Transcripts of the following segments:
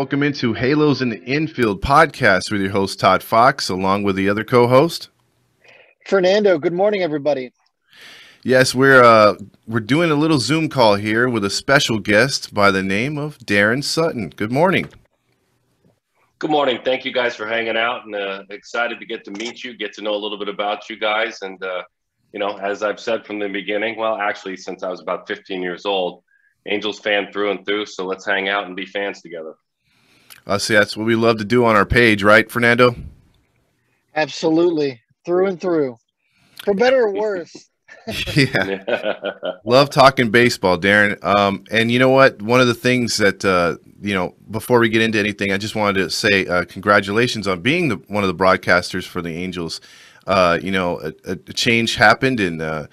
Welcome into Halos in the Infield podcast with your host, Todd Fox, along with the other co-host, Fernando. Good morning, everybody. Yes, we're doing a little Zoom call here with a special guest by the name of Daron Sutton. Good morning. Good morning. Thank you guys for hanging out, and excited to get to meet you, get to know a little bit about you guys. And, you know, as I've said from the beginning, well, actually, since I was about 15 years old, Angels fan through and through. So let's hang out and be fans together. See, that's what we love to do on our page, right, Fernando? Absolutely. Through and through. For better or worse. Yeah. Love talking baseball, Daron. And you know what? One of the things that, you know, before we get into anything, I just wanted to say congratulations on being one of the broadcasters for the Angels. You know, a change happened, and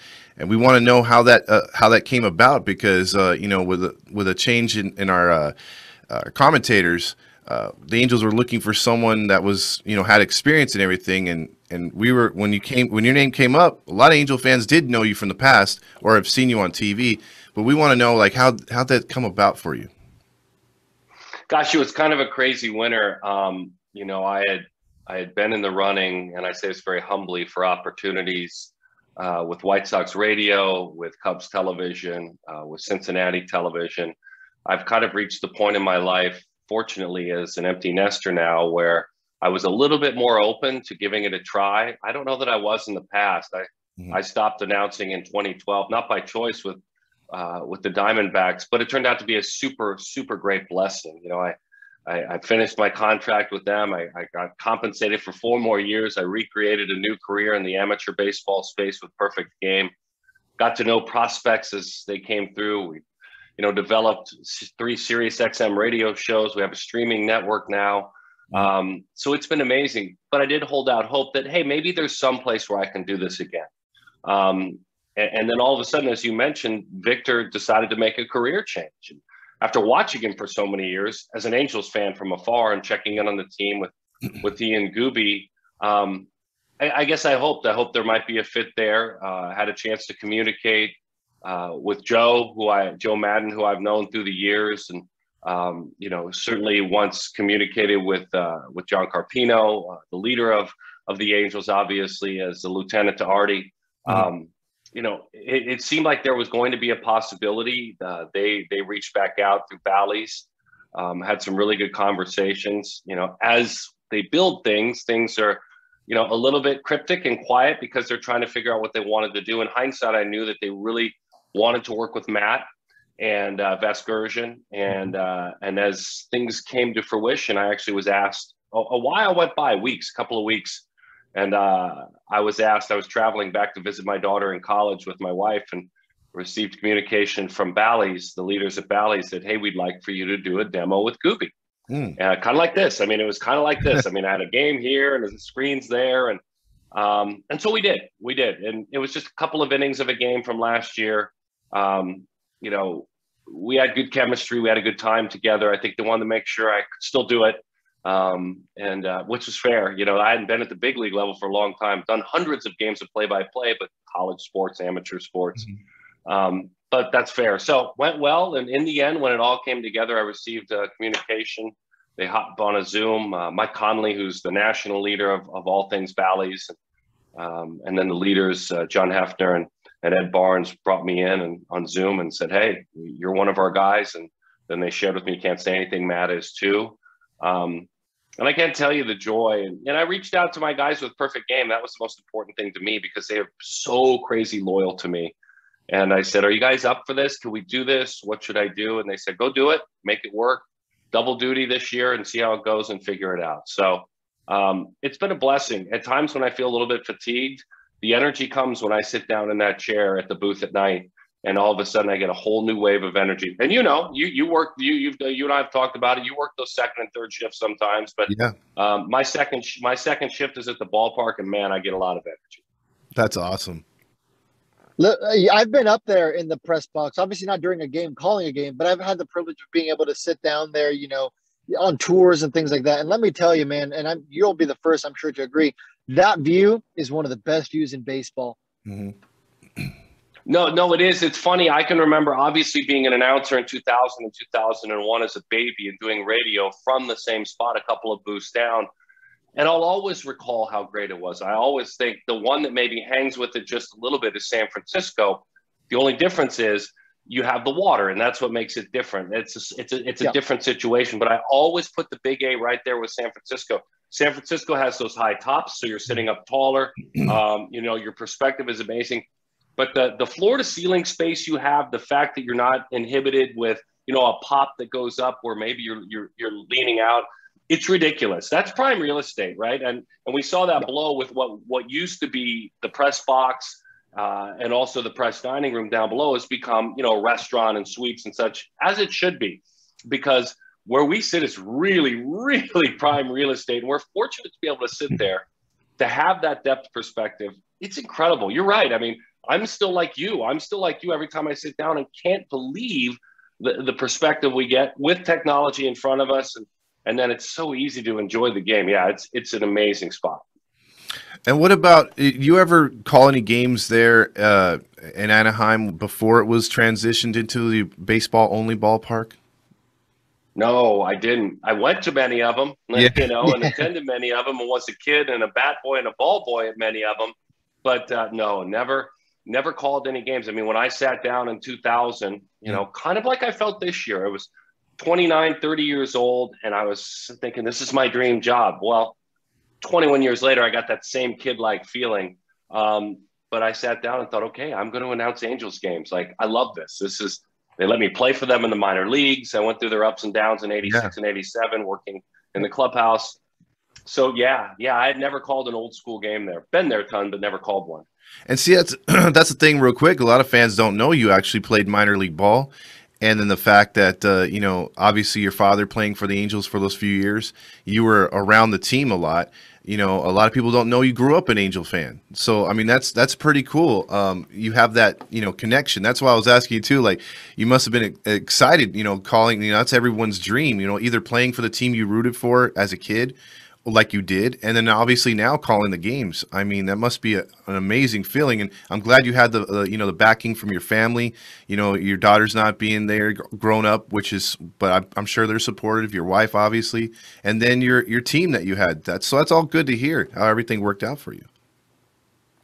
we want to know how that came about because, you know, with a change in our commentators, the Angels were looking for someone that was, you know, had experience and everything, and we were when your name came up, a lot of Angel fans did know you from the past or have seen you on TV, but we want to know like how'd that come about for you? Gosh, it was kind of a crazy winter. You know, I had been in the running, and I say this very humbly, for opportunities with White Sox radio, with Cubs television, with Cincinnati television. I've kind of reached the point in my life, fortunately, as an empty nester now, where I was a little bit more open to giving it a try. I don't know that I was in the past. I stopped announcing in 2012, not by choice with the Diamondbacks, but it turned out to be a super, super great blessing. You know, I finished my contract with them. I got compensated for 4 more years. I recreated a new career in the amateur baseball space with Perfect Game. Got to know prospects as they came through. We, you know, developed 3 Sirius XM radio shows. We have a streaming network now. So it's been amazing. But I did hold out hope that, hey, maybe there's some place where I can do this again. And then all of a sudden, as you mentioned, Victor decided to make a career change. And after watching him for so many years, as an Angels fan from afar and checking in on the team with Ian Gooby, I guess I hoped there might be a fit there. I had a chance to communicate with Joe, Joe Madden, who I've known through the years, and you know, certainly once communicated with John Carpino, the leader of the Angels, obviously as the lieutenant to Artie. You know, it seemed like there was going to be a possibility. They reached back out through Bally's, had some really good conversations. You know, as they build things are, you know, a little bit cryptic and quiet because they're trying to figure out what they wanted to do. In hindsight, I knew that they really wanted to work with Matt and Vasgersian, and as things came to fruition, I actually was asked. A while went by, a couple of weeks, and I was asked. I was traveling back to visit my daughter in college with my wife, and received communication from Bally's, the leaders at Bally's, that hey, we'd like for you to do a demo with Gooby, kind of like this. I mean, it was kind of like this. I mean, I had a game here and the screen's there, and so we did, and it was just a couple of innings of a game from last year. You know, we had good chemistry. We had a good time together. I think they wanted to make sure I could still do it, which was fair. You know, I hadn't been at the big league level for a long time, done hundreds of games of play-by-play, but college sports, amateur sports. But that's fair. So went well. And in the end, when it all came together, I received communication. They hopped on a Zoom. Mike Conley, who's the national leader of all things Bally's, and then the leaders, John Hefner and Ed Barnes, brought me in and on Zoom and said, hey, you're one of our guys. And then they shared with me, can't say anything, Matt is too. And I can't tell you the joy. And I reached out to my guys with Perfect Game. That was the most important thing to me because they are so crazy loyal to me. And I said, are you guys up for this? Can we do this? What should I do? And they said, go do it, make it work, double duty this year and see how it goes and figure it out. So it's been a blessing. At times when I feel a little bit fatigued, the energy comes when I sit down in that chair at the booth at night, and all of a sudden I get a whole new wave of energy. And you know, you and I have talked about it. You work those second and third shifts sometimes, but yeah. My second shift is at the ballpark, and man, I get a lot of energy. That's awesome. Look, I've been up there in the press box, obviously not during a game, calling a game, but I've had the privilege of being able to sit down there, you know, on tours and things like that. And let me tell you, man, and you'll be the first, I'm sure, to agree, that view is one of the best views in baseball. No, it is. It's funny. I can remember obviously being an announcer in 2000 and 2001 as a baby and doing radio from the same spot, a couple of booths down. And I'll always recall how great it was. I always think the one that maybe hangs with it just a little bit is San Francisco. The only difference is you have the water, and that's what makes it different. It's a different situation. But I always put the Big A right there with San Francisco. San Francisco has those high tops, so you're sitting up taller. Your perspective is amazing. But the floor to ceiling space you have, the fact that you're not inhibited with, a pop that goes up where maybe you're leaning out. It's ridiculous. That's prime real estate, right? And we saw that blow with what used to be the press box and also the press dining room down below has become, a restaurant and suites and such, as it should be, because where we sit is really, really prime real estate. And we're fortunate to be able to sit there, to have that depth perspective. It's incredible. You're right. I mean, I'm still like you every time I sit down and can't believe the perspective we get with technology in front of us. And then it's so easy to enjoy the game. Yeah, it's an amazing spot. And what about, you ever call any games there in Anaheim before it was transitioned into the baseball-only ballpark? No, I didn't. I went to many of them, and attended many of them, and was a kid and a bat boy and a ball boy at many of them. But no, never called any games. I mean, when I sat down in 2000, kind of like I felt this year, I was 29, 30 years old, and I was thinking, this is my dream job. Well, 21 years later, I got that same kid-like feeling. But I sat down and thought, okay, I'm going to announce Angels games. Like, I love this. They let me play for them in the minor leagues. I went through their ups and downs in 86 and 87, working in the clubhouse. So, yeah, I had never called an old school game there. Been there a ton, but never called one. And see, that's the thing real quick. A lot of fans don't know you actually played minor league ball. And then the fact that, obviously your father playing for the Angels for those few years, you were around the team a lot. A lot of people don't know you grew up an Angel fan. So, I mean, that's pretty cool. You have that, connection. That's why I was asking you, too. Like, you must have been excited, calling, that's everyone's dream, either playing for the team you rooted for as a kid, like you did, and then obviously now calling the games. I mean, that must be an amazing feeling, and I'm glad you had the backing from your family. Your daughter's not being there, grown up, but I'm sure they're supportive. Your wife, obviously, and then your team that you had. That's all good to hear. How everything worked out for you.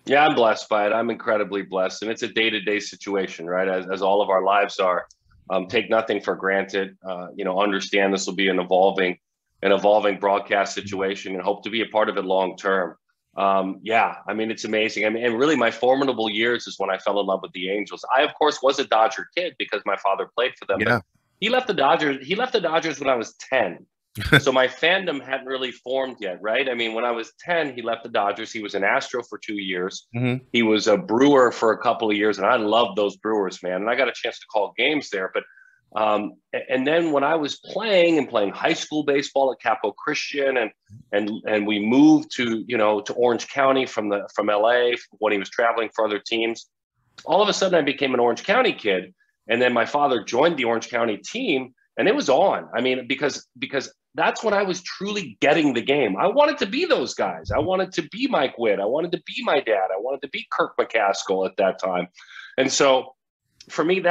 Yeah, I'm blessed by it. I'm incredibly blessed, and it's a day-to-day situation, right? As all of our lives are, take nothing for granted. Understand this will be an evolving broadcast situation and hope to be a part of it long-term. I mean, it's amazing. I mean, and really my formative years is when I fell in love with the Angels. I, of course, was a Dodger kid because my father played for them. Yeah. But he left the Dodgers when I was 10. So my fandom hadn't really formed yet, right? I mean, when I was 10, he left the Dodgers. He was an Astro for 2 years. Mm-hmm. He was a Brewer for a couple of years, and I loved those Brewers, man. And I got a chance to call games there, but and then when I was playing high school baseball at Capo Christian and we moved to Orange County from LA when he was traveling for other teams, all of a sudden I became an Orange County kid. And then my father joined the Orange County team and it was on. I mean, because that's when I was truly getting the game. I wanted to be those guys. I wanted to be Mike Witt. I wanted to be my dad. I wanted to be Kirk McCaskill at that time. And so for me,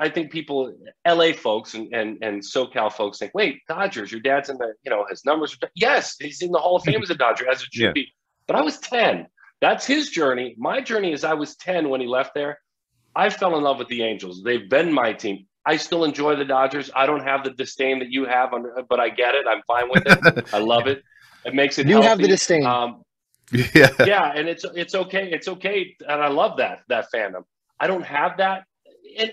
I think people, LA folks and SoCal folks think, wait, Dodgers, your dad's in the, his numbers. Yes, he's in the Hall of Fame as a Dodger, as it should be. But I was 10. That's his journey. My journey is I was 10 when he left there. I fell in love with the Angels. They've been my team. I still enjoy the Dodgers. I don't have the disdain that you have, but I get it. I'm fine with it. I love it. It makes it healthy. You have the disdain. And it's okay. It's okay. And I love that fandom. I don't have that.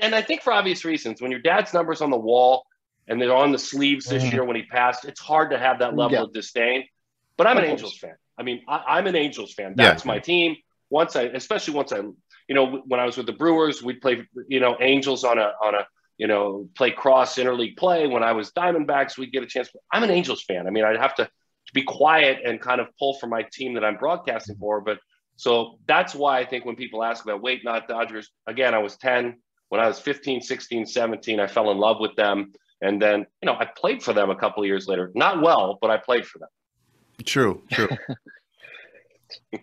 And I think for obvious reasons, when your dad's number's on the wall and they're on the sleeves this year when he passed, it's hard to have that level of disdain. But I'm an Angels fan. I mean, I'm an Angels fan. That's my team. Especially once I, when I was with the Brewers, we'd play, Angels on a play cross interleague play. When I was Diamondbacks, we'd get a chance. I'm an Angels fan. I mean, I'd have to be quiet and kind of pull for my team that I'm broadcasting for. But so that's why I think when people ask about, wait, not Dodgers. Again, I was 10. When I was 15, 16, 17, I fell in love with them. And then, I played for them a couple of years later. Not well, but I played for them. True.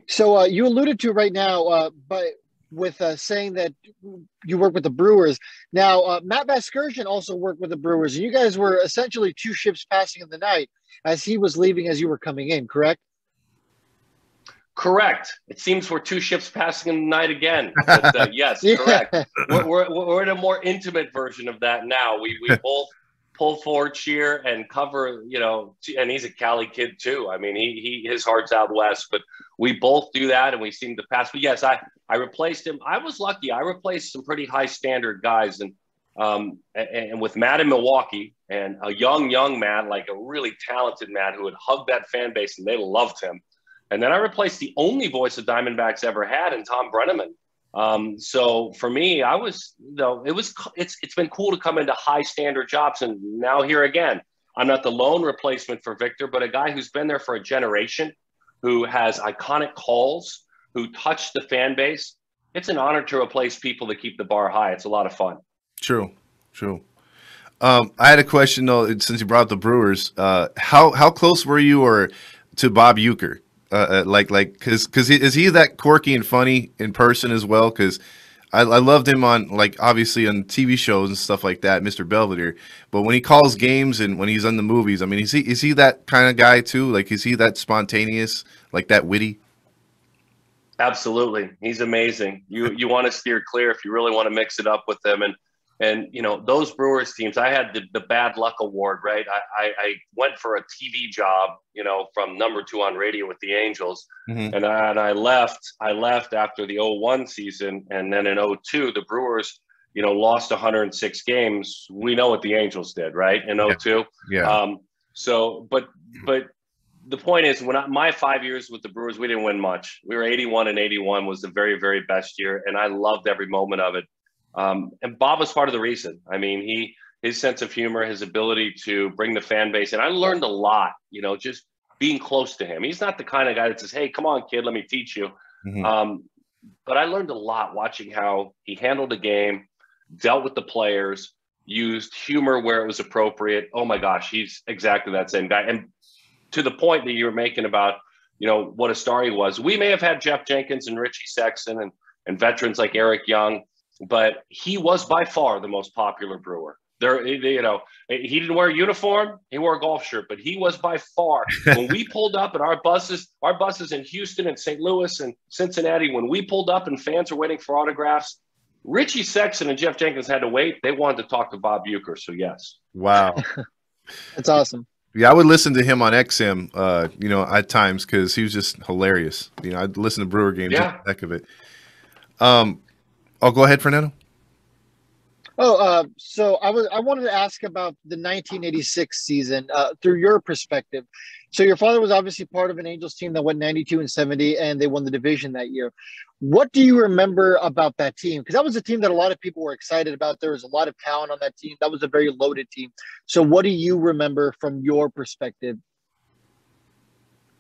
So you alluded to right now, but with saying that you work with the Brewers. Now, Matt Vasgersian also worked with the Brewers, and you guys were essentially two ships passing in the night as he was leaving as you were coming in, correct? Correct. It seems we're two ships passing in the night again. But, yes, yeah. Correct. We're in a more intimate version of that now. We both pull for, cheer, and cover, you know, and he's a Cali kid too. I mean, his heart's out west, but we both do that, and we seem to pass. But yes, I replaced him. I was lucky. I replaced some pretty high standard guys, and with Matt in Milwaukee, and a young Matt, like a really talented Matt who would hug that fan base, and they loved him. And then I replaced the only voice the Diamondbacks ever had in Tom Brenneman. So for me, I was, though, it's been cool to come into high standard jobs. And now here again, I'm not the lone replacement for Victor, but a guy who's been there for a generation, who has iconic calls, who touched the fan base. It's an honor to replace people that keep the bar high. It's a lot of fun. True. I had a question, though, since you brought up the Brewers. How close were you to Bob Uecker? Because is he that quirky and funny in person as well? Because I loved him on, like, obviously on TV shows and stuff like that, Mr. Belvedere. But when he calls games and when he's on the movies, I mean, is he that kind of guy too? Like, is he that spontaneous, like that witty? Absolutely, he's amazing. You want to steer clear if you really want to mix it up with him. And you know, those Brewers teams, I had the bad luck award, right? I went for a TV job, you know, from #2 on radio with the Angels. Mm-hmm. And I left after the 0-1 season. And then in 0-2, the Brewers, you know, lost 106 games. We know what the Angels did, right? In 0-2. Yeah. So, but the point is, my 5 years with the Brewers, we didn't win much. We were 81, and 81 was the very, very best year. And I loved every moment of it. And Bob was part of the reason. I mean, his sense of humor, his ability to bring the fan base. And I learned a lot, you know, just being close to him. He's not the kind of guy that says, hey, come on, kid, let me teach you. Mm-hmm. But I learned a lot watching how he handled the game, dealt with the players, used humor where it was appropriate. Oh, my gosh, he's exactly that same guy. And to the point that you were making about, you know, what a star he was. We may have had Jeff Jenkins and Richie Sexton and veterans like Eric Young, but he was by far the most popular Brewer. There, you know, he didn't wear a uniform. He wore a golf shirt, but he was by far. When we pulled up at our buses in Houston and St. Louis and Cincinnati, when we pulled up and fans were waiting for autographs, Richie Sexton and Jeff Jenkins had to wait. They wanted to talk to Bob Uecker, so yes. Wow. That's awesome. Yeah, I would listen to him on XM, you know, at times because he was just hilarious. You know, I'd listen to Brewer games. Yeah. Heck of it. Oh, go ahead, Fernando. Oh, so I wanted to ask about the 1986 season through your perspective. So your father was obviously part of an Angels team that went 92-70, and they won the division that year. What do you remember about that team? Because that was a team that a lot of people were excited about. There was a lot of talent on that team. That was a very loaded team. So what do you remember from your perspective?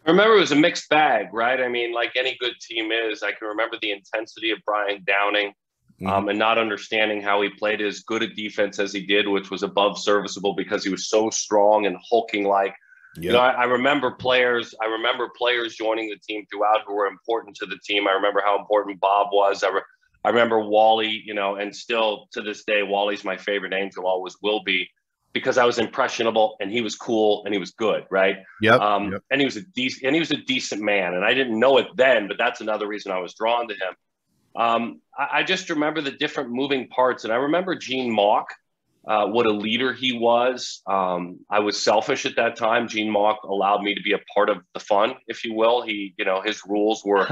I remember it was a mixed bag, right? I mean, like any good team is, I can remember the intensity of Brian Downing. And not understanding how he played as good a defense as he did, which was above serviceable because he was so strong and hulking like. Yep. You know, I remember players joining the team throughout who were important to the team. I remember how important Bob was. I remember Wally, you know, and still to this day, Wally's my favorite Angel, always will be, because I was impressionable and he was cool and he was good, right? Yep. And he was a decent man, and I didn't know it then, but that's another reason I was drawn to him. I just remember the different moving parts. And I remember Gene Mauch, what a leader he was. I was selfish at that time. Gene Mauch allowed me to be a part of the fun, if you will. He, you know, his rules were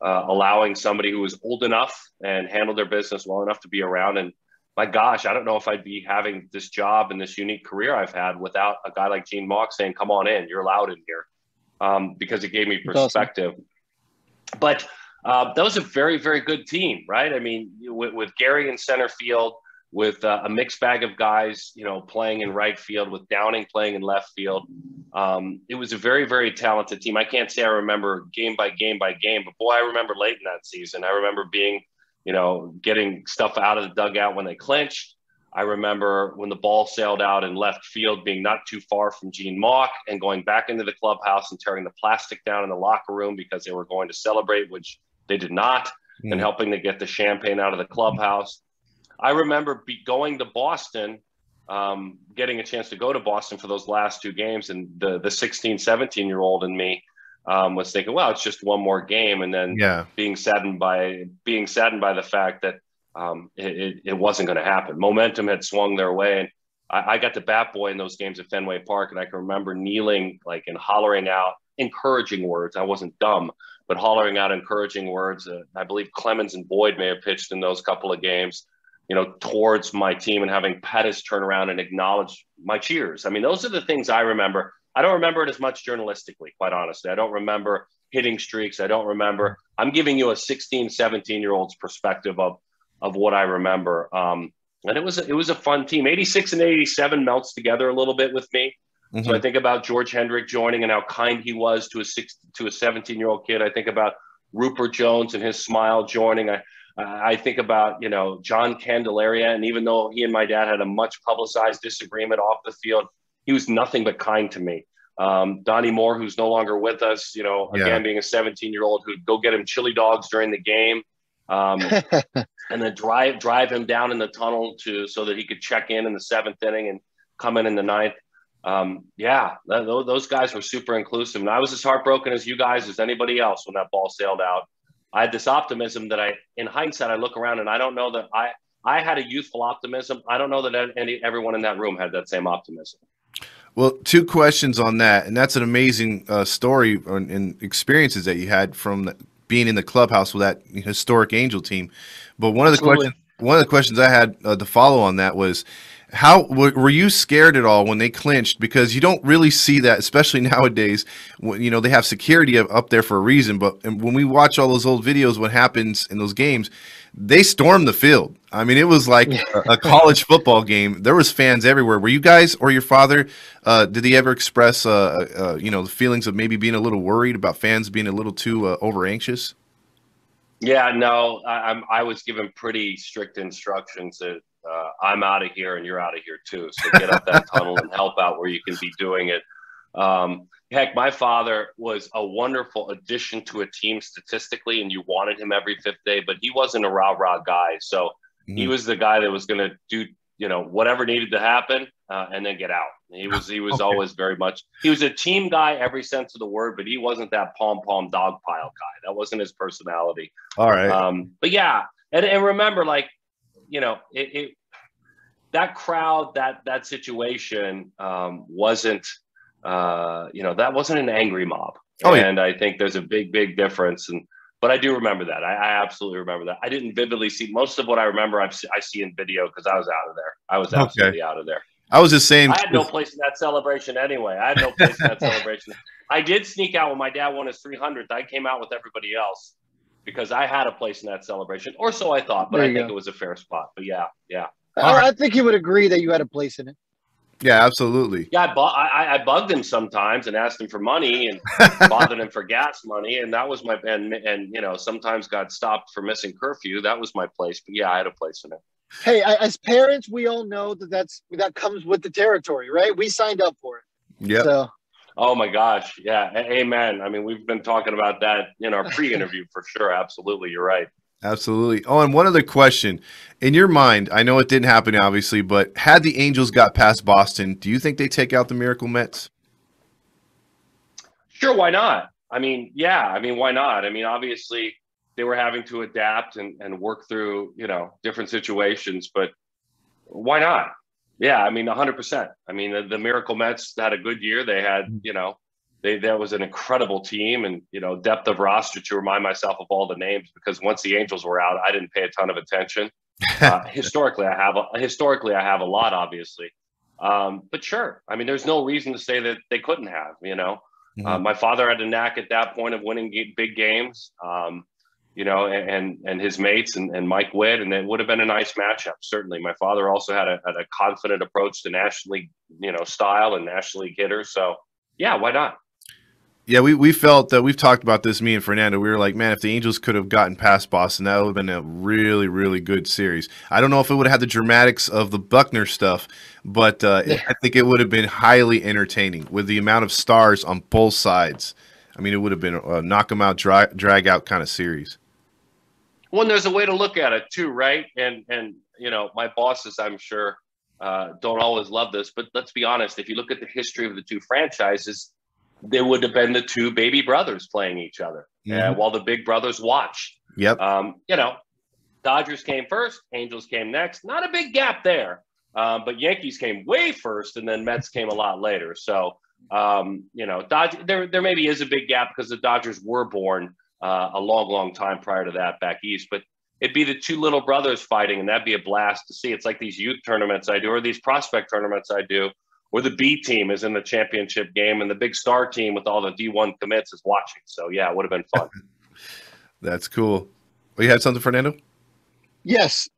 allowing somebody who was old enough and handled their business well enough to be around. And my gosh, I don't know if I'd be having this job and this unique career I've had without a guy like Gene Mauch saying, come on in, you're allowed in here, because it gave me perspective. Awesome. But that was a very, very good team, right? I mean, with Gary in center field, with a mixed bag of guys, you know, playing in right field, with Downing playing in left field. It was a very, very talented team. I can't say I remember game by game by game, but boy, I remember late in that season. I remember being, you know, getting stuff out of the dugout when they clinched. I remember when the ball sailed out in left field, being not too far from Gene Mauch and going back into the clubhouse and tearing the plastic down in the locker room because they were going to celebrate, which they did not. and helping to get the champagne out of the clubhouse. I remember going to Boston, getting a chance to go to Boston for those last two games, and the 16, 17-year-old in me was thinking, well, it's just one more game, and then being saddened by the fact that it wasn't going to happen. Momentum had swung their way, and I got the bat boy in those games at Fenway Park, and I can remember kneeling like and hollering out encouraging words. I wasn't dumb, but hollering out encouraging words. I believe Clemens and Boyd may have pitched in those couple of games, you know, towards my team, and having Pettis turn around and acknowledge my cheers. I mean, those are the things I remember. I don't remember it as much journalistically, quite honestly. I don't remember hitting streaks. I don't remember. I'm giving you a 16, 17-year-old's perspective of what I remember. And it was a fun team. 86 and 87 melts together a little bit with me. Mm-hmm. So I think about George Hendrick joining and how kind he was to a 17-year-old kid. I think about Rupert Jones and his smile joining. I think about, you know, John Candelaria, and even though he and my dad had a much publicized disagreement off the field, he was nothing but kind to me. Donnie Moore, who's no longer with us, you know, again, being a 17-year-old who'd go get him chili dogs during the game, and then drive him down in the tunnel so that he could check in the seventh inning and come in the ninth. Those guys were super inclusive. And I was as heartbroken as you guys, as anybody else, when that ball sailed out. I had this optimism that in hindsight, I look around and I don't know that I had a youthful optimism. I don't know that everyone in that room had that same optimism. Well, two questions on that. And that's an amazing story and experiences that you had from being in the clubhouse with that historic Angel team. But one of the questions I had to follow on that was, how were you scared at all when they clinched? Because you don't really see that, especially nowadays, when, you know, they have security up there for a reason. But when we watch all those old videos, what happens in those games, they storm the field. I mean, it was like a college football game. There was fans everywhere. Were you guys or your father, did he ever express, you know, the feelings of maybe being a little worried about fans being a little too over anxious? Yeah, no, I was given pretty strict instructions that I'm out of here and you're out of here too. So get up that tunnel and help out where you can be doing it. Heck, my father was a wonderful addition to a team statistically, and you wanted him every fifth day, but he wasn't a rah-rah guy. So he was the guy that was going to do, you know, whatever needed to happen and then get out. He was always very much, he was a team guy every sense of the word, but he wasn't that pom-pom dog pile guy. That wasn't his personality. All right. But yeah. And remember, like, you know, that crowd, that situation wasn't, you know, that wasn't an angry mob. Oh, yeah. And I think there's a big, big difference. But I do remember that. I absolutely remember that. I didn't vividly see most of what I remember. I see in video because I was out of there. I was absolutely out of there. I was just saying. I had no place in that celebration anyway. I had no place in that celebration. I did sneak out when my dad won his 300th. I came out with everybody else, because I had a place in that celebration, or so I thought, but I think it was a fair spot. But yeah. I think he would agree that you had a place in it. Yeah, absolutely. Yeah, I bugged him sometimes and asked him for money and bothered him for gas money, and that was my and you know, sometimes got stopped for missing curfew. That was my place, but yeah, I had a place in it. Hey, as parents, we all know that comes with the territory, right? We signed up for it. Yeah. So. Oh, my gosh. Yeah. Amen. I mean, we've been talking about that in our pre-interview for sure. Absolutely. You're right. Absolutely. Oh, and one other question. In your mind, I know it didn't happen, obviously, but had the Angels got past Boston, do you think they take out the Miracle Mets? Sure. Why not? I mean, yeah. I mean, why not? I mean, obviously, they were having to adapt and work through, you know, different situations, but why not? Yeah, I mean, 100%. I mean, the Miracle Mets had a good year. They had, you know, that was an incredible team, and, you know, depth of roster to remind myself of all the names, because once the Angels were out, I didn't pay a ton of attention. Historically, I have a lot, obviously. But sure, I mean, there's no reason to say that they couldn't have, you know. My father had a knack at that point of winning big games, you know, and his mates and Mike Witt, and it would have been a nice matchup, certainly. My father also had a confident approach to National League, you know, style and National League hitters. So, yeah, why not? Yeah, we felt that we've talked about this, me and Fernando. We were like, man, if the Angels could have gotten past Boston, that would have been a really, really good series. I don't know if it would have had the dramatics of the Buckner stuff, but I think it would have been highly entertaining with the amount of stars on both sides. I mean, it would have been a knock-em-out, drag-out kind of series. Well, there's a way to look at it too, right? And you know, my bosses, I'm sure, don't always love this, but let's be honest. If you look at the history of the two franchises, they would have been the two baby brothers playing each other while the big brothers watched. Yep. You know, Dodgers came first, Angels came next. Not a big gap there, but Yankees came way first, and then Mets came a lot later. So, you know, there maybe is a big gap because the Dodgers were born a long, long time prior to that back east. But it'd be the two little brothers fighting, and that'd be a blast to see. It's like these youth tournaments I do or these prospect tournaments I do, where the B team is in the championship game and the big star team with all the D1 commits is watching. So, yeah, it would have been fun. That's cool. Well, you had something, Fernando? Yes.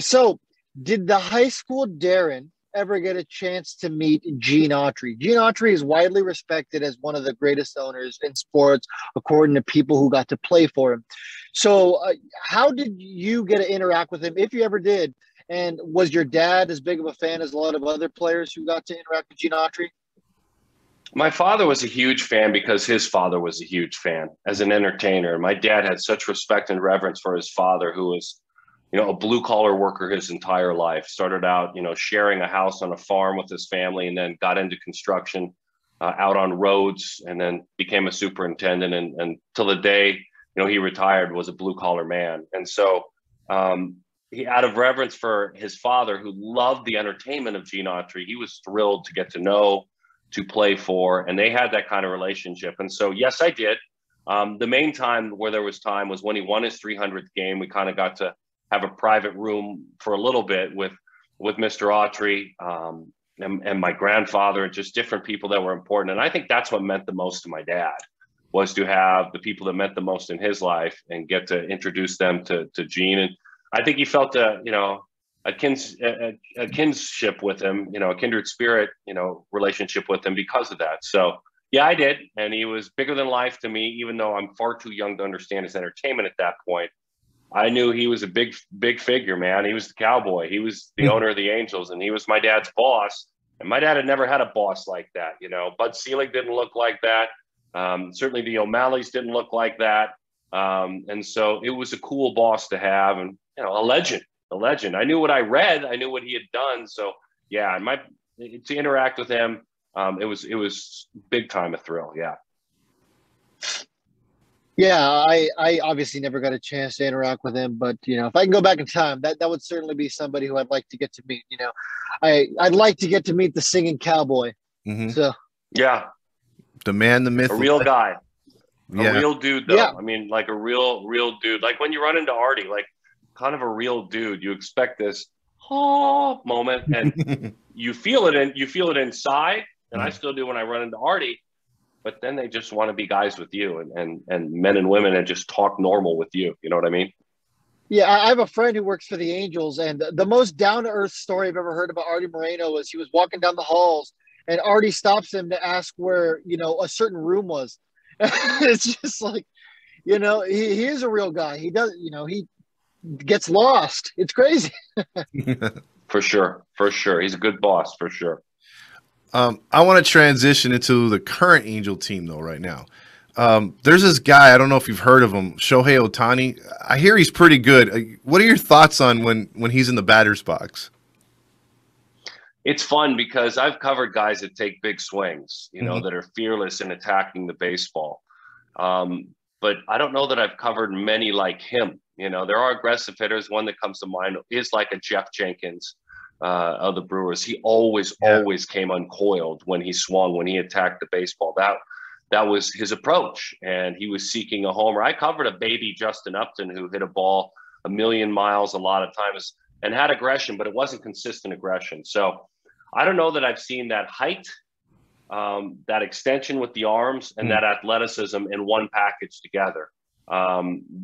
So did the high school Daron ever get a chance to meet Gene Autry? Gene Autry is widely respected as one of the greatest owners in sports, according to people who got to play for him. So how did you get to interact with him, if you ever did? And was your dad as big of a fan as a lot of other players who got to interact with Gene Autry? My father was a huge fan because his father was a huge fan as an entertainer. My dad had such respect and reverence for his father, who was, you know, a blue-collar worker his entire life. Started out, you know, sharing a house on a farm with his family, and then got into construction out on roads, and then became a superintendent. And till the day, you know, he retired, was a blue-collar man. And so he, out of reverence for his father, who loved the entertainment of Gene Autry, he was thrilled to get to know, to play for, and they had that kind of relationship. And so, yes, I did. The main time where there was time was when he won his 300th game. We kind of got to have a private room for a little bit with Mr. Autry and my grandfather, just different people that were important. And I think that's what meant the most to my dad, was to have the people that meant the most in his life and get to introduce them to Gene. And I think he felt a kinship with him, you know, a kindred spirit, you know, relationship with him because of that. So, yeah, I did. And he was bigger than life to me, even though I'm far too young to understand his entertainment at that point. I knew he was a big, big figure, man. He was the cowboy. He was the owner of the Angels, and he was my dad's boss. And my dad had never had a boss like that. You know, Bud Selig didn't look like that. Certainly the O'Malleys didn't look like that. And so it was a cool boss to have, and, you know, a legend. I knew what I read. I knew what he had done. So, yeah, to interact with him, it was big time a thrill. Yeah. Yeah, I obviously never got a chance to interact with him, but, you know, if I can go back in time, that would certainly be somebody who I'd like to get to meet. You know, I'd like to get to meet the singing cowboy. Mm-hmm. So, yeah, the man, the myth, a real guy, a real dude, though. Yeah. I mean, like a real dude. Like when you run into Artie, like kind of a real dude, you expect this moment, and you feel it inside. And I still do when I run into Artie. But then they just want to be guys with you and men and women and just talk normal with you. You know what I mean? Yeah, I have a friend who works for the Angels, and the most down-to-earth story I've ever heard about Artie Moreno was he was walking down the halls, and Artie stops him to ask where, you know, a certain room was. It's just like, you know, he is a real guy. He does, you know, he gets lost. It's crazy. For sure. He's a good boss, for sure. I want to transition into the current Angel team, though, right now. There's this guy, I don't know if you've heard of him, Shohei Ohtani. I hear he's pretty good. What are your thoughts on when he's in the batter's box? It's fun because I've covered guys that take big swings, you know, that are fearless in attacking the baseball. But I don't know that I've covered many like him. You know, there are aggressive hitters. One that comes to mind is like a Jeff Jenkins. Of the Brewers, he always came uncoiled when he swung, when he attacked the baseball. That was his approach, and he was seeking a homer. I covered a baby Justin Upton who hit a ball a million miles a lot of times and had aggression, but it wasn't consistent aggression. So I don't know that I've seen that height, that extension with the arms, and that athleticism in one package together,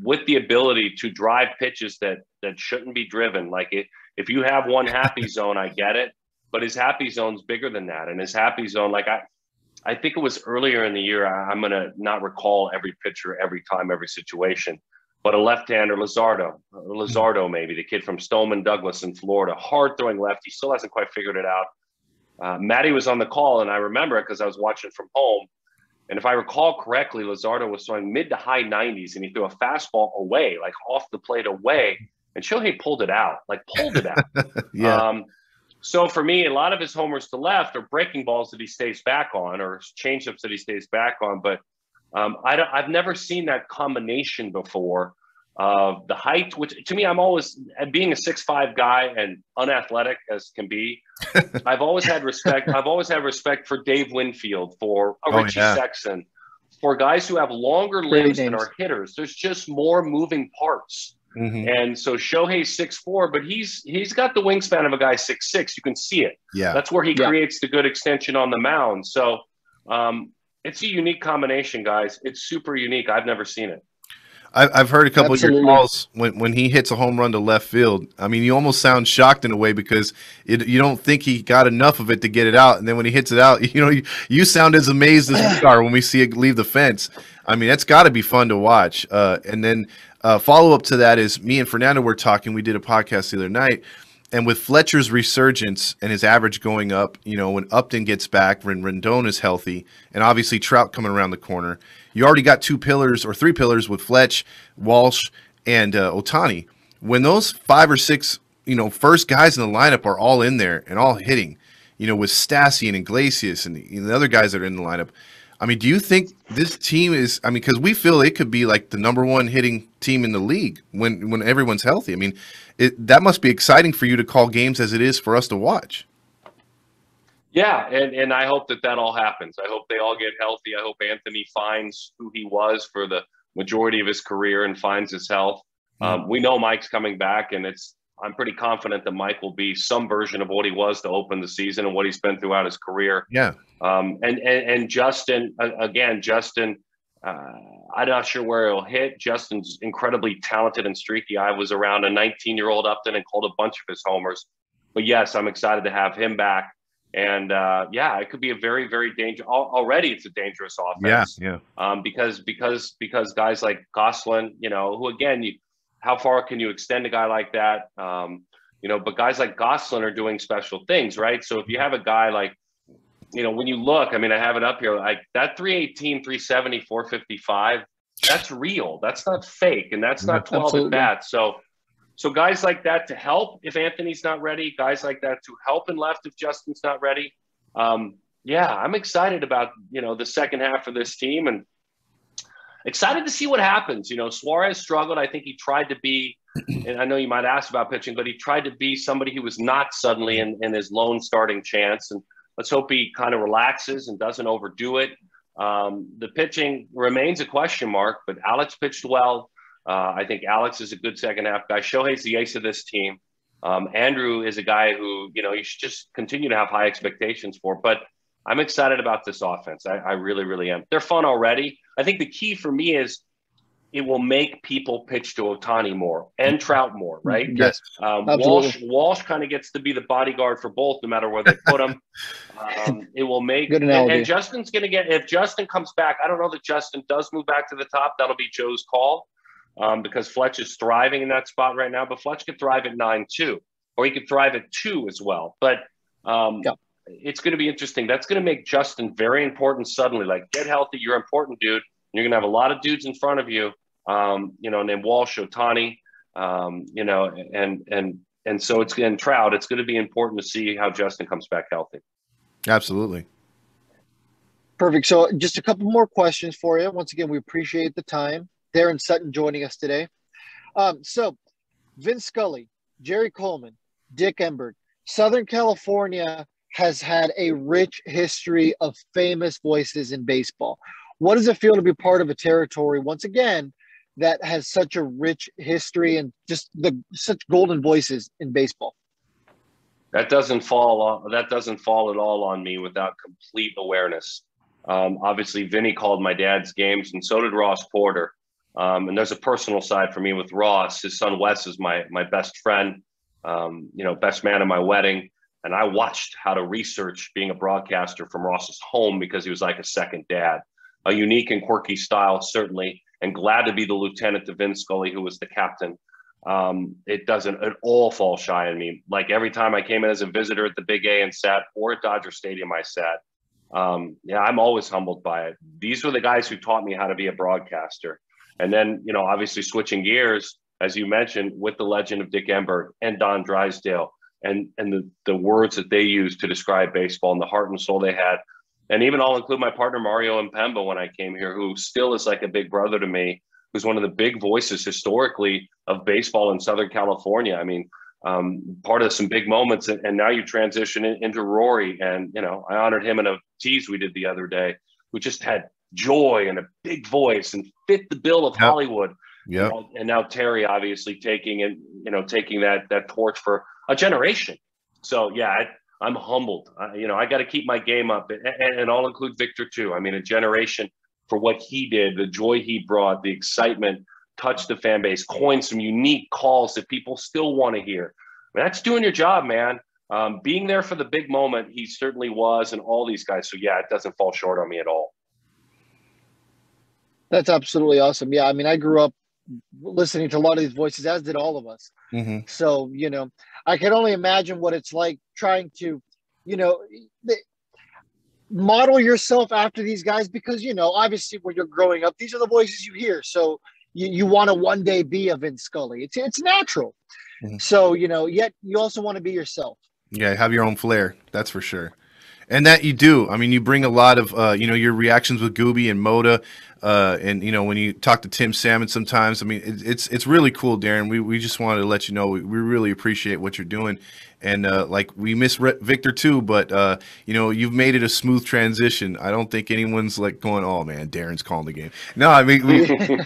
with the ability to drive pitches that shouldn't be driven. Like it. If you have one happy zone, I get it, but his happy zone's bigger than that. And his happy zone, like I think it was earlier in the year, I'm going to not recall every pitcher, every time, every situation, but a left-hander, Lazardo maybe, the kid from Stoneman Douglas in Florida, hard-throwing lefty, still hasn't quite figured it out. Maddie was on the call, and I remember it because I was watching from home, And if I recall correctly, Lazardo was throwing mid to high 90s, and he threw a fastball away, like off the plate away. And Shohei pulled it out. Yeah. So for me, a lot of his homers to left are breaking balls that he stays back on, or changeups that he stays back on. But I've never seen that combination before of the height, which to me, I'm always, being a 6'5" guy and unathletic as can be, I've always had respect for Dave Winfield, for Richie Sexton, for guys who have longer limbs than our hitters. There's just more moving parts. Mm-hmm. And so Shohei's 6'4", but he's got the wingspan of a guy 6'6". You can see it. Yeah, that's where he creates the good extension on the mound. So it's a unique combination, guys. It's super unique. I've never seen it. I've heard a couple of your calls when he hits a home run to left field. I mean, you almost sound shocked in a way because you don't think he got enough of it to get it out. And then when he hits it out, you know, you sound as amazed as we are when we see it leave the fence. I mean, that's got to be fun to watch. And then follow-up to that is me and Fernando were talking. We did a podcast the other night. And with Fletcher's resurgence and his average going up, you know, when Upton gets back, when Rendon is healthy, and obviously Trout coming around the corner, you already got two pillars or three pillars with Fletch, Walsh, and Ohtani. When those five or six, you know, first guys in the lineup are all in there and all hitting, you know, with Stassi and Iglesias and the other guys that are in the lineup, I mean, do you think this team is – I mean, because we feel it could be like the number one hitting team in the league when everyone's healthy. I mean, that must be exciting for you to call games as it is for us to watch. Yeah, and I hope that all happens. I hope they all get healthy. I hope Anthony finds who he was for the majority of his career and finds his health. We know Mike's coming back, and I'm pretty confident that Mike will be some version of what he was to open the season and what he's been throughout his career. Yeah. And Justin, I'm not sure where he'll hit. Justin's incredibly talented and streaky. I was around a 19-year-old Upton and called a bunch of his homers. But, yes, I'm excited to have him back. And, it could be a very, very dangerous – already it's a dangerous offense. Yeah, yeah. Because guys like Goslin, you know, who, again, how far can you extend a guy like that? You know, but guys like Goslin are doing special things, right? So if you have a guy like, you know, when you look, I mean, I have it up here, like that 318, 370, 455, that's real. That's not fake. And that's not 12 at bats. So guys like that to help if Anthony's not ready, guys like that to help and left if Justin's not ready. I'm excited about, you know, the second half of this team and excited to see what happens. You know, Suarez struggled. I think he tried to be, and I know you might ask about pitching, but he tried to be somebody he was not suddenly in his lone starting chance. And let's hope he kind of relaxes and doesn't overdo it. The pitching remains a question mark, but Alex pitched well. I think Alex is a good second half guy. Shohei's the ace of this team. Andrew is a guy who, you know, you should just continue to have high expectations for. But I'm excited about this offense. I really, really am. They're fun already. I think the key for me is it will make people pitch to Ohtani more and Trout more, right? Yes, Walsh kind of gets to be the bodyguard for both, no matter where they put him. It will make – and Justin's going to get – if Justin comes back, I don't know that Justin does move back to the top. That'll be Joe's call because Fletch is thriving in that spot right now. But Fletch could thrive at 9 too, or he could thrive at 2 as well. But it's going to be interesting. That's going to make Justin very important suddenly. Like, get healthy. You're important, dude. You're going to have a lot of dudes in front of you, you know, named Walsh, Ohtani, you know, and so it's in Trout. It's going to be important to see how Justin comes back healthy. Absolutely. Perfect. So just a couple more questions for you. Once again, we appreciate the time. Daron Sutton joining us today. So Vin Scully, Jerry Coleman, Dick Emberg, Southern California has had a rich history of famous voices in baseball. What does it feel to be part of a territory, once again, that has such a rich history and just such golden voices in baseball? That doesn't fall at all on me without complete awareness. Obviously, Vinny called my dad's games, and so did Ross Porter. And there's a personal side for me with Ross. His son Wes is my best friend, you know, best man at my wedding. And I watched how to research being a broadcaster from Ross's home because he was like a second dad. A unique and quirky style, certainly, and glad to be the lieutenant to Vin Scully, who was the captain. It doesn't at all fall shy on me. Like every time I came in as a visitor at the Big A and sat, or at Dodger Stadium I sat, Yeah, I'm always humbled by it. These were the guys who taught me how to be a broadcaster. And then, you know, obviously switching gears, as you mentioned, with the legend of Dick Emberg and Don Drysdale and the words that they used to describe baseball and the heart and soul they had. And even I'll include my partner, Mario Impemba, when I came here, who still is like a big brother to me, who's one of the big voices historically of baseball in Southern California. I mean, part of some big moments. And now you transition into Rory. And, you know, I honored him in a tease we did the other day, who just had joy and a big voice and fit the bill of Hollywood. Yeah. You know, and now Terry obviously taking that torch for a generation. So, yeah, I'm humbled. I got to keep my game up, and I'll include Victor too. I mean, a generation for what he did, the joy he brought, the excitement, touched the fan base, coined some unique calls that people still want to hear. I mean, that's doing your job, man. Being there for the big moment, he certainly was, and all these guys. So yeah, it doesn't fall short on me at all. That's absolutely awesome. Yeah, I mean, I grew up listening to a lot of these voices, as did all of us. Mm-hmm. So, you know, I can only imagine what it's like trying to, you know, model yourself after these guys, because, you know, obviously when you're growing up, these are the voices you hear. So you want to one day be a Vin Scully. It's natural. Mm-hmm. So, you know, yet you also want to be yourself. Yeah, have your own flair. That's for sure. And that you do. I mean, you bring a lot of, your reactions with Gooby and Moda, and, you know, when you talk to Tim Salmon sometimes. I mean, it's really cool, Daron. We just wanted to let you know we really appreciate what you're doing. And, we miss Victor too, but, you've made it a smooth transition. I don't think anyone's, like, going, oh, man, Daron's calling the game. No, I mean,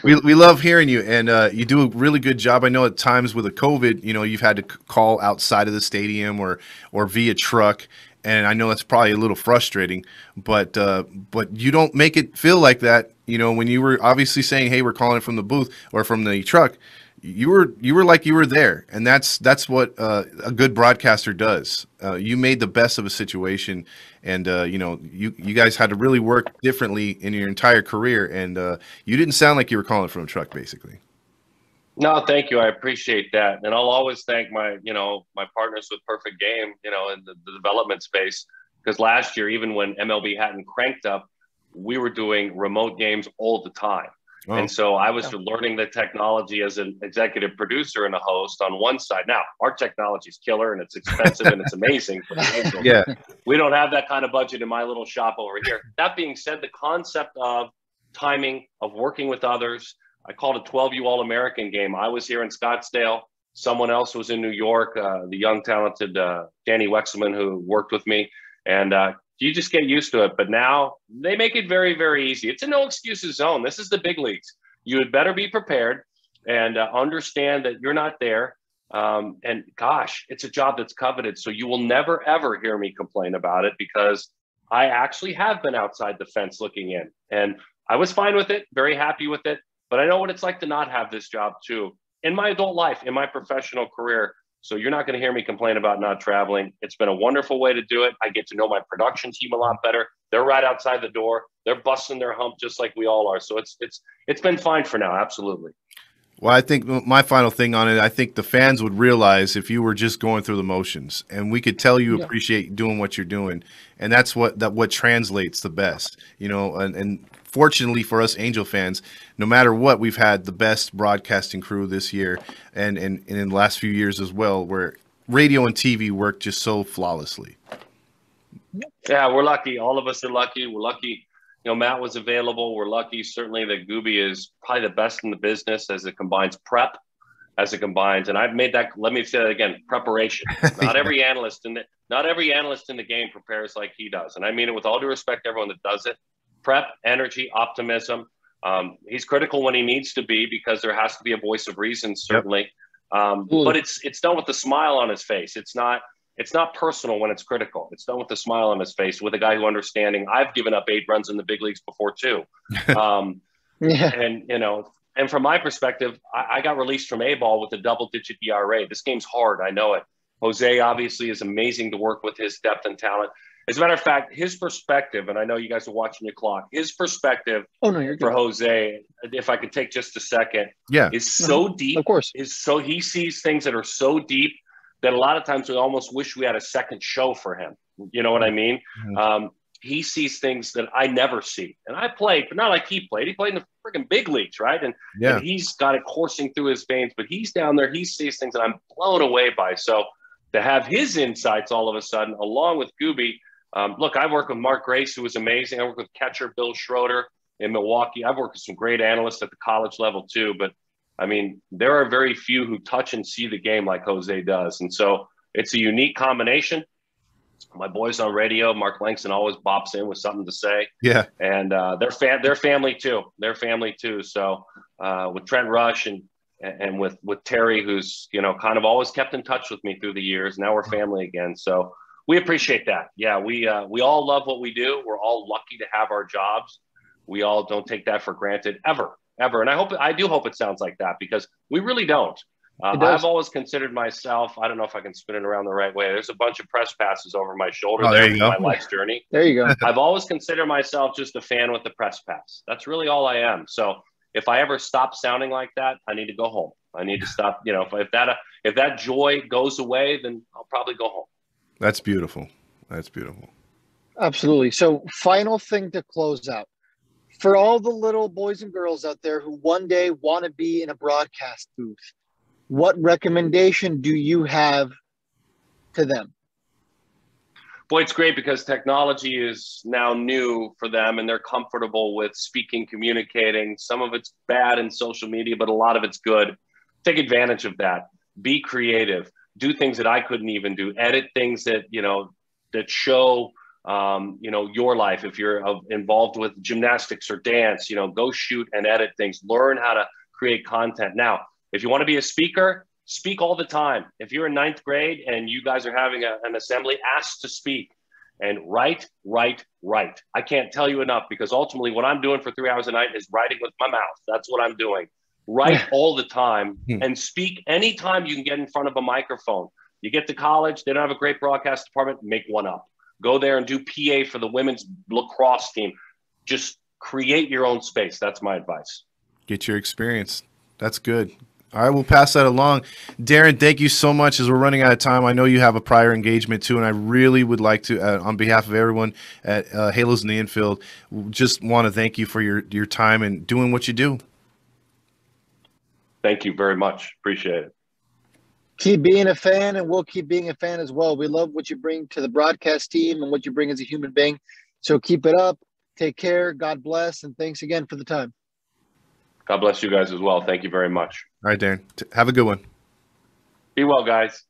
we love hearing you, and you do a really good job. I know at times with the COVID, you know, you've had to call outside of the stadium or via truck. And I know that's probably a little frustrating, but you don't make it feel like that. You know, when you were obviously saying, "Hey, we're calling it from the booth or from the truck," you were like you were there, and that's what a good broadcaster does. You made the best of a situation, and you guys had to really work differently in your entire career, and you didn't sound like you were calling from a truck, basically. No, thank you. I appreciate that. And I'll always thank my partners with Perfect Game, in the development space, because last year, even when MLB hadn't cranked up, we were doing remote games all the time. Oh. And so I was learning the technology as an executive producer and a host on one side. Now, our technology is killer, and it's expensive and it's amazing. Yeah, we don't have that kind of budget in my little shop over here. That being said, the concept of timing, of working with others, I called a 12U All-American game. I was here in Scottsdale. Someone else was in New York, the young, talented Danny Wexelman, who worked with me. And you just get used to it. But now they make it very, very easy. It's a no-excuses zone. This is the big leagues. You had better be prepared and understand that you're not there. And, gosh, it's a job that's coveted. So you will never, ever hear me complain about it, because I actually have been outside the fence looking in. And I was fine with it, very happy with it. But I know what it's like to not have this job too, in my adult life, in my professional career. So you're not going to hear me complain about not traveling. It's been a wonderful way to do it. I get to know my production team a lot better. They're right outside the door. They're busting their hump just like we all are. So it's been fine for now. Absolutely. Well, I think my final thing on it, I think the fans would realize if you were just going through the motions, and we could tell you appreciate doing what you're doing. And that's what translates the best, and fortunately for us Angel fans, no matter what, we've had the best broadcasting crew this year and in the last few years as well, where radio and TV work just so flawlessly. Yeah, we're lucky. All of us are lucky. We're lucky. Matt was available. We're lucky, certainly, that Gooby is probably the best in the business as it combines prep, and I've made that, let me say that again, preparation. Not every analyst in the game prepares like he does. And I mean it with all due respect to everyone that does it. Prep, energy, optimism. He's critical when he needs to be, because there has to be a voice of reason, certainly. Yep. But it's done with a smile on his face. It's not personal when it's critical. It's done with a smile on his face, with a guy who understanding. I've given up 8 runs in the big leagues before too. And from my perspective, I got released from A-ball with a double-digit ERA. This game's hard. I know it. Jose obviously is amazing to work with, his depth and talent. As a matter of fact, his perspective, and I know you guys are watching your clock, his perspective for Jose, if I could take just a second, is so deep. Of course. He sees things that are so deep that a lot of times we almost wish we had a second show for him. You know what I mean? Mm-hmm. he sees things that I never see. And I played, but not like he played. He played in the freaking big leagues, right? And, and he's got it coursing through his veins, but he's down there. He sees things that I'm blown away by. So to have his insights all of a sudden, along with Gooby, look, I worked with Mark Grace, who was amazing. I worked with catcher Bill Schroeder in Milwaukee. I've worked with some great analysts at the college level too. But, I mean, there are very few who touch and see the game like Jose does. And so it's a unique combination. My boys on radio, Mark Langston always bops in with something to say. Yeah. And they're family too. They're family too. So with Trent Rush and with Terry, who's, you know, kind of always kept in touch with me through the years. Now we're family again. So we appreciate that. Yeah, we all love what we do. We're all lucky to have our jobs. We all don't take that for granted ever. And I do hope it sounds like that, because we really don't. I've always considered myself, I don't know if I can spin it around the right way. There's a bunch of press passes over my shoulder my life's journey. There you go. I've always considered myself just a fan with the press pass. That's really all I am. So if I ever stop sounding like that, I need to go home. I need to stop. You know, if that joy goes away, then I'll probably go home. That's beautiful. That's beautiful. Absolutely. So final thing to close out. For all the little boys and girls out there who one day want to be in a broadcast booth, what recommendation do you have to them? Boy, it's great because technology is now new for them and they're comfortable with speaking, communicating. Some of it's bad in social media, but a lot of it's good. Take advantage of that. Be creative. Do things that I couldn't even do. Edit things that, you know, that show, you know, your life. If you're involved with gymnastics or dance, you know, go shoot and edit things. Learn how to create content. Now, if you want to be a speaker, speak all the time. If you're in ninth grade and you guys are having an assembly, ask to speak and write. I can't tell you enough, because ultimately what I'm doing for 3 hours a night is writing with my mouth. That's what I'm doing. Write all the time and speak anytime you can get in front of a microphone. You get to college, they don't have a great broadcast department, make one up. Go there and do PA for the women's lacrosse team. Just create your own space. That's my advice. Get your experience. That's good. All right, we'll pass that along. Daron, thank you so much. As we're running out of time, I know you have a prior engagement too, and I really would like to, on behalf of everyone at Halos in the Infield, just want to thank you for your time and doing what you do. Thank you very much. Appreciate it. Keep being a fan, and we'll keep being a fan as well. We love what you bring to the broadcast team and what you bring as a human being. So keep it up. Take care. God bless, and thanks again for the time. God bless you guys as well. Thank you very much. All right, Daron. Have a good one. Be well, guys.